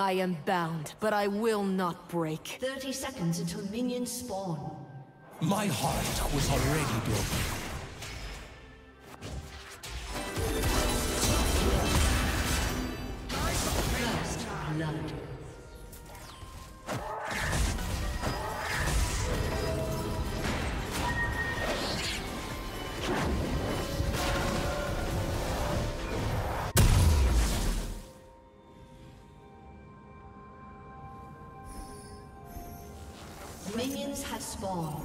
I am bound, but I will not break. 30 seconds until minions spawn. My heart was already broken. Minions have spawned.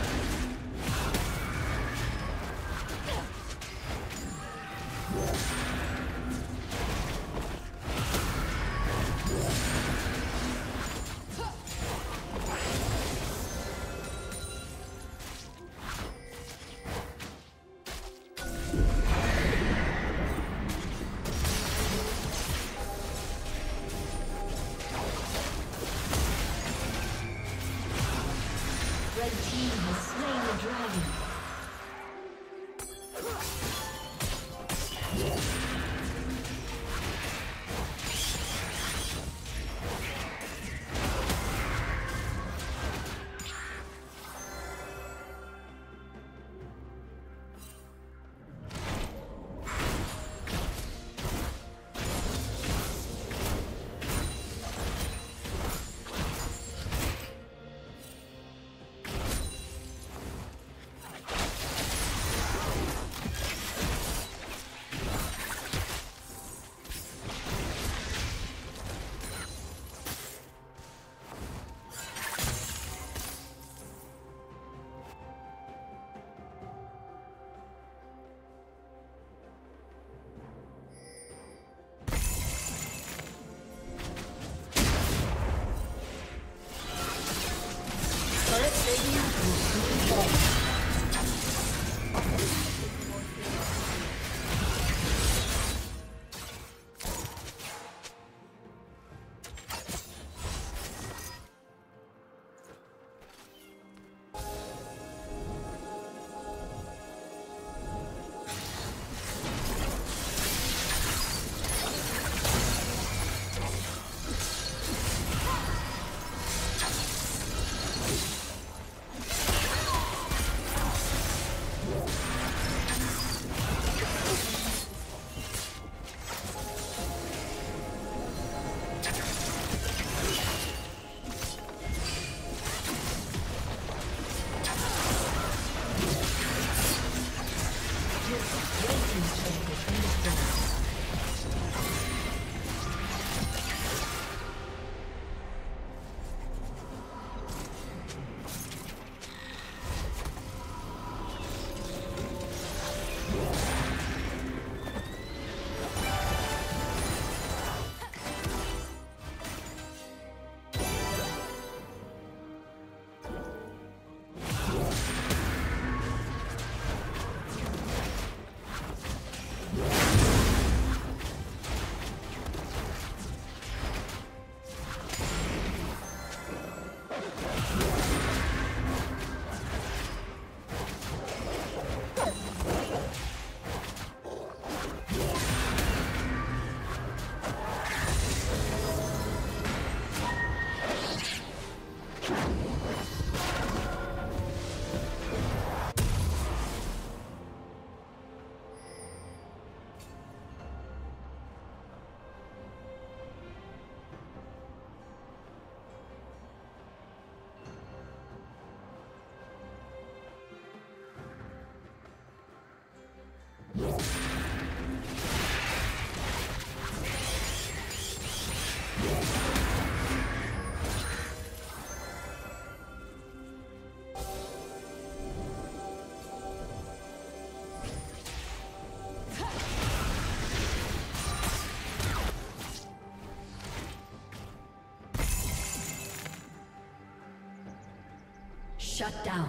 Shut down.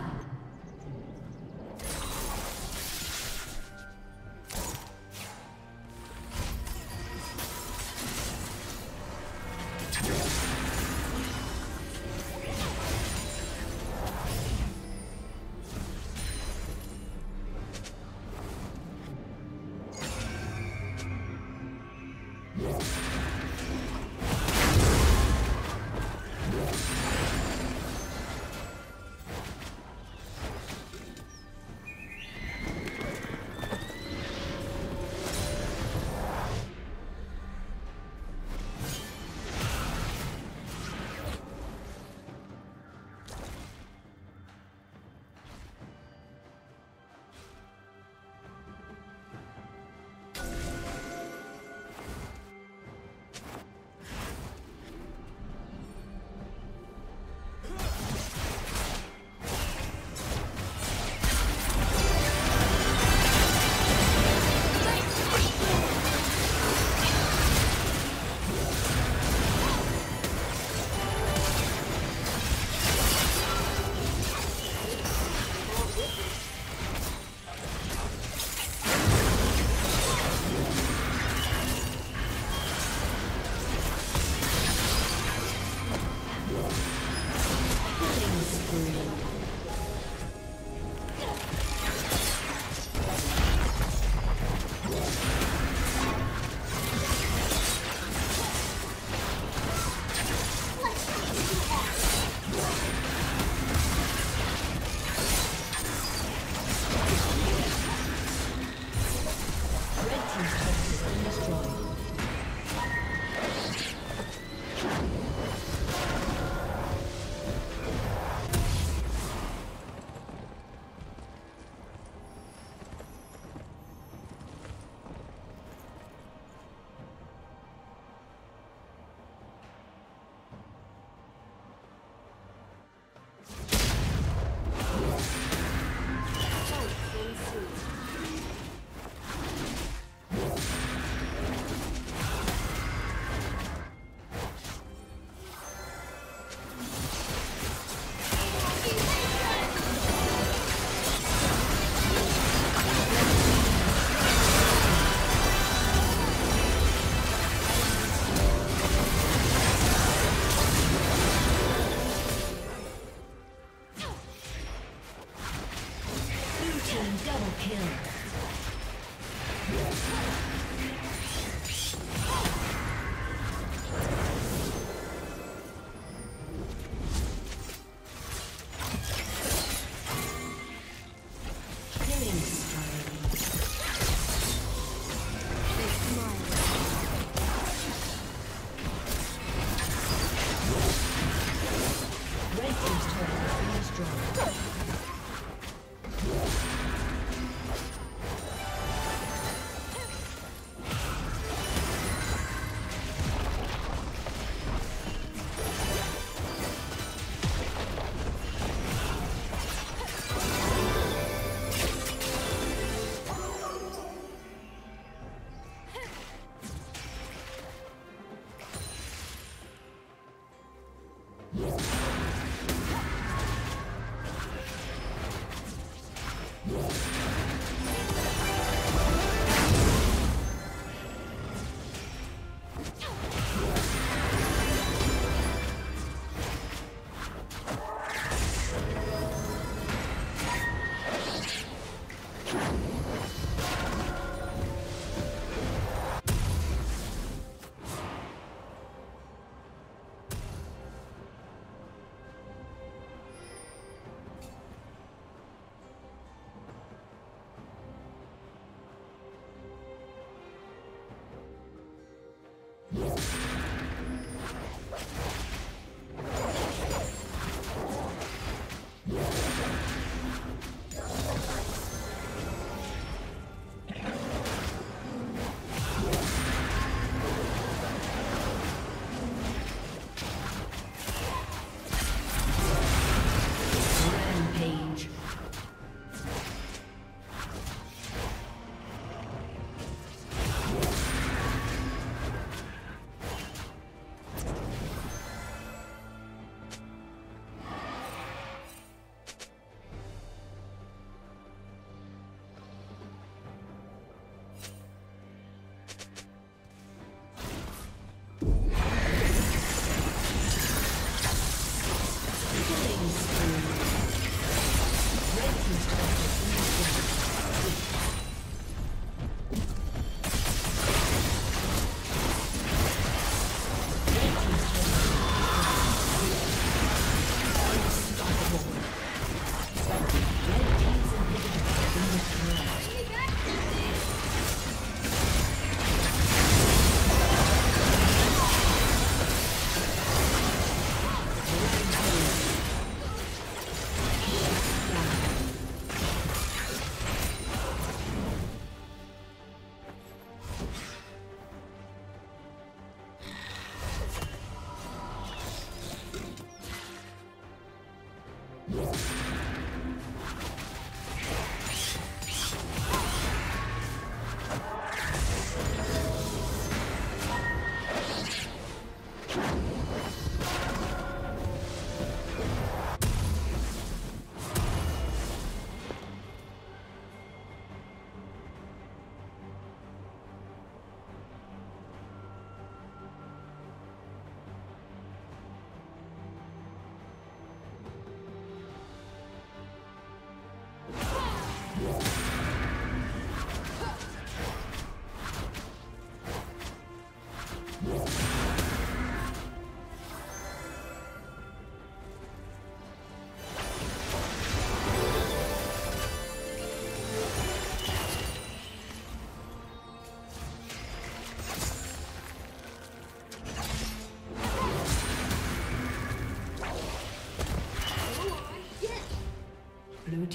Blue